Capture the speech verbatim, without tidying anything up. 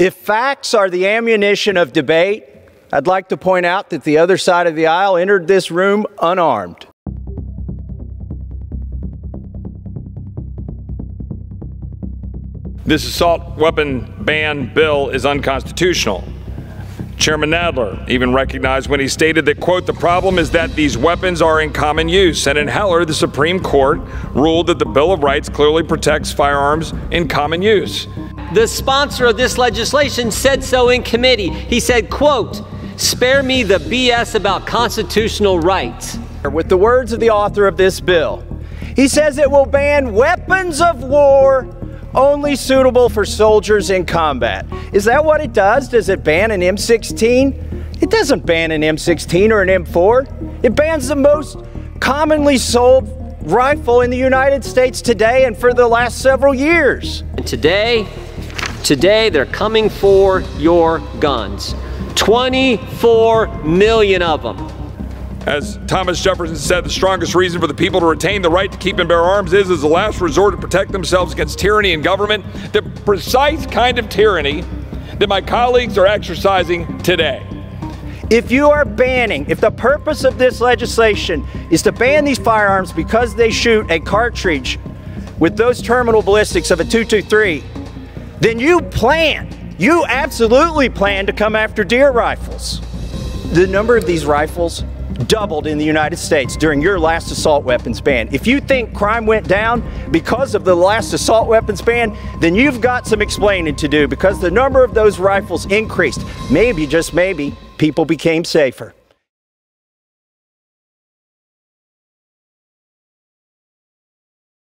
If facts are the ammunition of debate, I'd like to point out that the other side of the aisle entered this room unarmed. This assault weapon ban bill is unconstitutional. Chairman Nadler even recognized when he stated that, quote, the problem is that these weapons are in common use, and in Heller, the Supreme Court ruled that the Bill of Rights clearly protects firearms in common use. The sponsor of this legislation said so in committee. He said, quote, spare me the B S about constitutional rights. With the words of the author of this bill, he says it will ban weapons of war only suitable for soldiers in combat. Is that what it does? Does it ban an M sixteen? It doesn't ban an M sixteen or an M four. It bans the most commonly sold rifle in the United States today and for the last several years. And today, today they're coming for your guns. twenty-four million of them. As Thomas Jefferson said, the strongest reason for the people to retain the right to keep and bear arms is, as a last resort, to protect themselves against tyranny and government, the precise kind of tyranny that my colleagues are exercising today. If you are banning, if the purpose of this legislation is to ban these firearms because they shoot a cartridge with those terminal ballistics of a two two three, then you plan, you absolutely plan to come after deer rifles. The number of these rifles doubled in the United States during your last assault weapons ban. If you think crime went down because of the last assault weapons ban, then you've got some explaining to do, because the number of those rifles increased. Maybe, just maybe, people became safer.